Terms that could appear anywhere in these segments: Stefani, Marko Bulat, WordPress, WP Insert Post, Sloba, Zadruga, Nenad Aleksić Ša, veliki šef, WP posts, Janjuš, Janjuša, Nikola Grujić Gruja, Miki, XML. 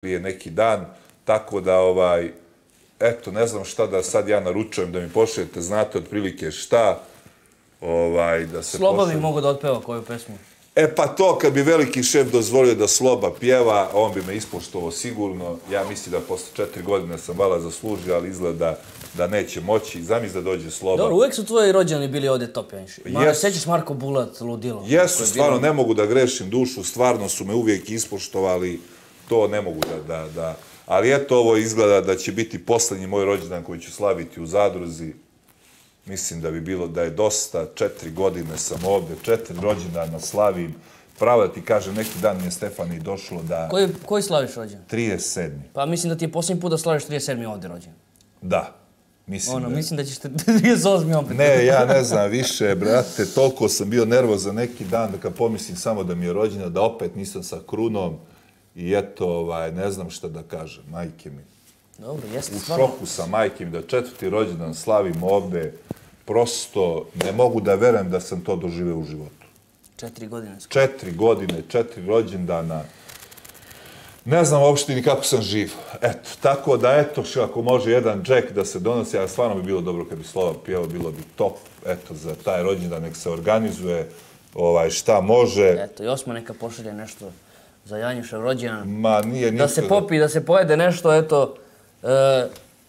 prije neki dan, tako da, eto, ne znam šta da sad ja naručujem, da mi pošaljete, znate otprilike šta, da se pošalje. Sloba bi mogo da otpeva koju pesmu? E pa to, kad bi veliki šef dozvolio da Sloba pjeva, on bi me ispoštovao sigurno. Ja mislim da posle 4 godine sam vala zaslužio, ali izgleda da neće moći. Zamisli da dođe Sloba. Dobro, uvek su tvoji rođani bili ovdje top, Janši. Sećaš Marko Bulat, ludilo. Jesu, stvarno, ne mogu da grešim dušu, stvarno su me uvijek ispoštovali. To ne mogu da... Ali eto, ovo izgleda da će biti poslednji moj rođendan koji ću slaviti u Zadruzi. Mislim da bi bilo da je dosta, 4 godine sam ovde, 4 rođendana slavim. Pravo da ti kažem, neki dan mi je Stefani došlo da... Koji slaviš rođendan? 37. Pa mislim da ti je posljednji put da slaviš 37. ovde rođendan. Da, mislim da... Mislim da ćeš 38. opet. Ne, ja ne znam više, brate, toliko sam bio nervozan neki dan da kad pomislim samo da mi je rođendan, da opet nisam sa krunom. I eto, ne znam šta da kažem, majke mi. Dobro, jeste stvarno. U šoku sam, majke mi, da 4. rođendan slavim ovde. Prosto ne mogu da verujem da sam to doživeo u životu. 4 godine. 4 godine, 4 rođendana. Ne znam uopšte ni kako sam živ. Eto, tako da, eto, ako može jedan džek da se donosi, a stvarno bi bilo dobro kad bi Sloba pjevao, bilo bi top. Eto, za taj rođendan nek se organizuje, šta može. Eto, i Osma neka pošalje nešto za Janjušev rođendan, da se popi, da se pojede nešto, eto,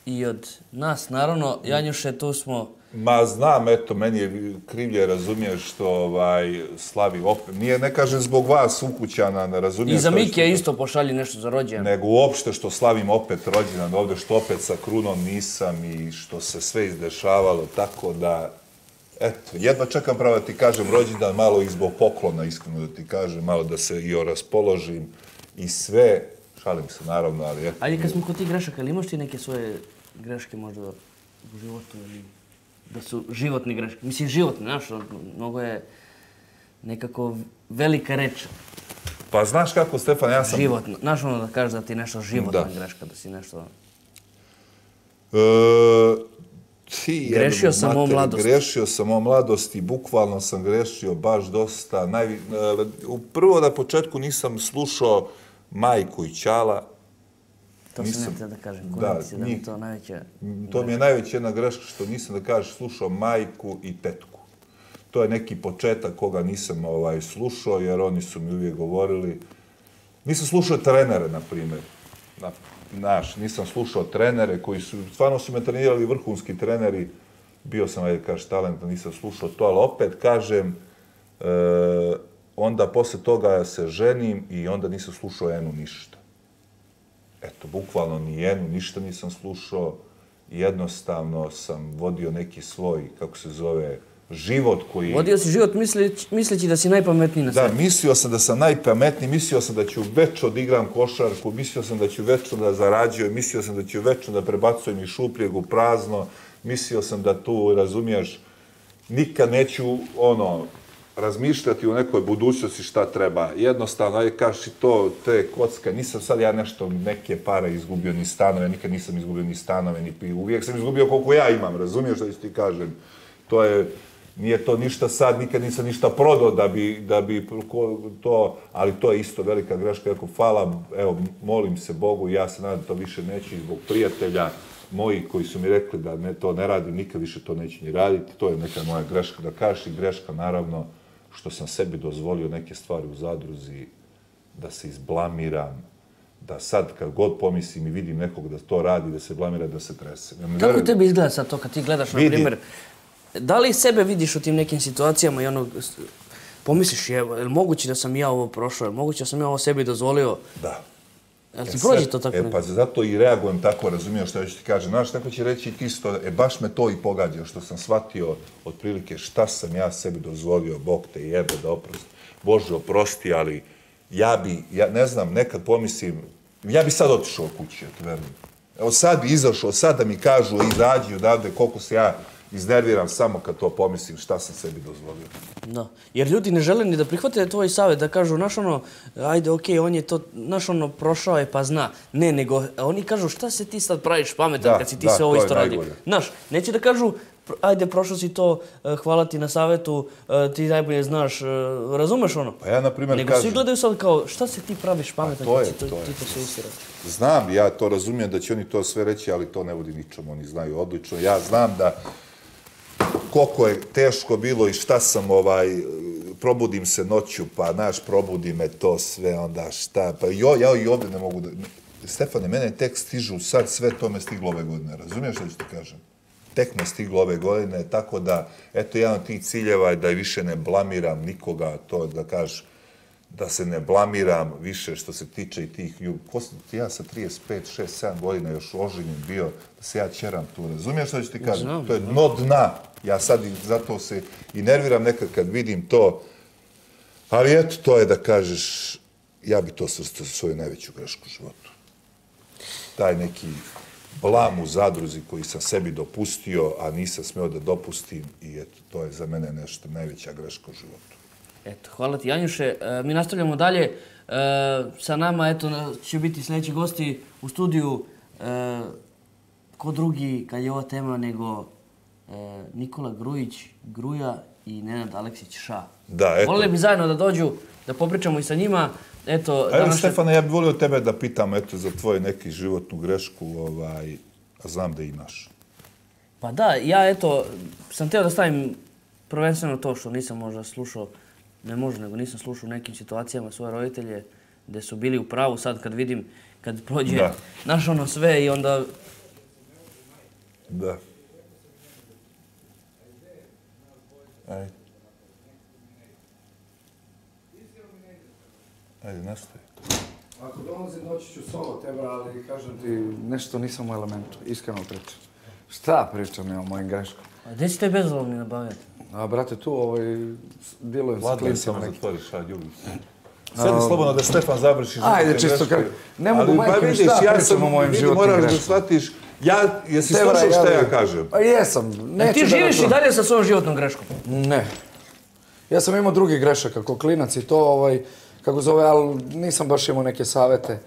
i od nas, naravno, Janjuše, tu smo... Ma znam, eto, meni je krivlje, razumiješ, što slavi opet, nije, ne kažem zbog vas, ukućana, ne razumiješ... I za Miki je isto pošalji nešto za rođendan. Nego uopšte što slavim opet rođendan ovde, što opet sa krunom nisam i što se sve izdešavalo, tako da... Eto, jedva čekam, pravo da ti kažem, rođendan, malo i zbog poklona, iskreno da ti kažem, malo da se i oraspoložim i sve, šalim se naravno, ali eto... Ajde, kad smo kod tih grešaka, ali imaš ti neke svoje greške možda u životu, da su životne greške? Mislim, životne, znaš, mnogo je nekako velika reč. Pa znaš kako, Stefan, ja sam... Životno, znaš ono da kažeš da ti je nešto životna greška, da si nešto... Grešio sam o mladosti, bukvalno sam grešio baš dosta. Prvo, na početku nisam slušao majku i ćala. To sam ne htio da kažem, koja mislim da mi je to najveća greška? To mi je najveća jedna greška što nisam, da kažeš, slušao majku i tetku. To je neki početak koga nisam slušao, jer oni su mi uvijek govorili. Nisam slušao trenere, na primjer. Nisam slušao trenere koji su, stvarno su me trenirali vrhunski treneri, bio sam, ajde kaš, talentan, nisam slušao to, ali opet kažem, onda posle toga se ženim i onda nisam slušao Enu ništa. Eto, bukvalno ni Enu ništa nisam slušao, jednostavno sam vodio neki svoj, kako se zove, život koji... Vodio si život misleći da si najpametniji na svijetu. Da, mislio sam da sam najpametniji, mislio sam da ću već odigram košarku, mislio sam da ću večno da zarađujem, mislio sam da ću večno da prebacujem iz šupljeg u prazno, mislio sam da tu, razumiješ, nikad neću razmišljati o nekoj budućnosti šta treba. Jednostavno, ajde kaš i to, te kocka, nisam sad ja nešto, neke pare izgubio, ni stanove, nikad nisam izgubio ni stanove, ni pivu, uvijek sam izgubio koliko ja imam, razumiješ šta ti kažem. To je... Nije to ništa sad, nikad nisam ništa prodao da bi to, ali to je isto velika greška. Rekao, hvala, evo, molim se Bogu, ja se nadam da to više neću i zbog prijatelja mojih koji su mi rekli da to ne radim, nikad više to neću ni raditi. To je neka moja greška, da kažeš, i greška, naravno, što sam sebi dozvolio neke stvari u Zadruzi, da se izblamiram, da sad kad god pomislim i vidim nekog da to radi, da se blamira, da se trese. Kako tebi izgleda sad to kad ti gledaš, na primjer... Da li sebe vidiš u tim nekim situacijama i ono, pomisliš, je li moguće da sam ja ovo prošao, je li moguće da sam ja ovo sebi dozvolio? Da. Je li ti prođe to tako nekako? E pa zato i reagujem tako, razumio što ću ti kažem. Znaš, neko će reći ti isto, baš me to i pogađao što sam shvatio otprilike šta sam ja sebi dozvolio, Bog te jebe da oprosti. Bože, oprosti, ali ja bi, ne znam, nekad pomislim, ja bi sad otišao u kući, otvrnim. Evo sad bi izašao, sad da mi kažu, izađi odavde, koliko se ja... Iznerviram samo kad to pomislim šta sam sebi dozvolio. Da, jer ljudi ne žele ni da prihvate tvoj savjet, da kažu, znaš ono, ajde, okej, on je to, znaš ono, prošao je pa zna. Ne, nego, oni kažu, šta se ti sad praviš pametan kad si ti sve ovo isto radio. Znaš, neće da kažu, ajde, prošao si to, hvala ti na savjetu, ti najbolje znaš, razumeš ono? Pa ja, na primjer, kažem... Nego svi gledaju sad kao, šta se ti praviš pametan kad si ti to se usirao? Znam, ja to razumijem da će oni to sve reći, ali to ne vodi ničemu, oni znaju odlično. Ja znam da koliko je teško bilo i šta sam probudim se noću, pa naš, probudi me to sve, onda šta, pa ja i ovdje ne mogu da... Stefane, mene tek stižu sad, sve to me stiglo ove godine, razumiješ što ću ti kažem? Tek me stiglo ove godine, tako da, eto, jedan od tih ciljeva je da više ne blamiram nikoga, to da kažeš, da se ne blamiram više što se tiče i tih... Ja sa 35, 6, 7 godina još oženjen bio, da se ja ćeram tu, razumiješ što ću ti kažem? To je dno dna, ja sad zato se i nerviram nekad kad vidim to, ali eto, to je da kažeš, ja bi to svrstao za svoju najveću grešku u životu. Taj neki blam u zadruzi koji sam sebi dopustio, a nisam smeo da dopustim, i eto, to je za mene nešto najveća greška u životu. Eto, hvala ti, Janjuše. Mi nastavljamo dalje. Sa nama, eto, će biti sljedeći gosti u studiju. Ko drugi, kad je ova tema, nego Nikola Grujić Gruja i Nenad Aleksić Ša. Da, eto. Volili bi zajedno da dođu, da popričamo i sa njima. Evo, Stefane, ja bih volio tebe da pitam za tvoju neku životnu grešku, a znam da imaš. Pa da, ja sam htio da stavim prvenstveno to što nisam možda slušao, ne možda, nego nisam slušao u nekim situacijama svoje roditelje gde su bili u pravu. Sad kad vidim, kad prođe naš ono sve i onda... Da. Ajde. Ajde, nastavi. Ako dolazi noći ću solo tebe, ali kažem ti nešto nisam u elementu, iskreno pričam. Šta pričam ja o mojim greškom? A gdje si te bezvoljni nabavljati? A brate, tu dilujem sa klincima. Vladaj samo zatvoriš, a ljubim se. Sedi slobodno da Stefan završi. Ajde, čisto kako. Ne mogu majke šta pričam o mojim životnim greškom. Moraš da shvatiš, jesi slušao šta ja kažem? Jesam. Ti živiš i dalje sa svojom životnom greškom? Ne. Ja sam imao drugi grešak, kako klinac i to, kako zove, ali nisam baš imao neke savete.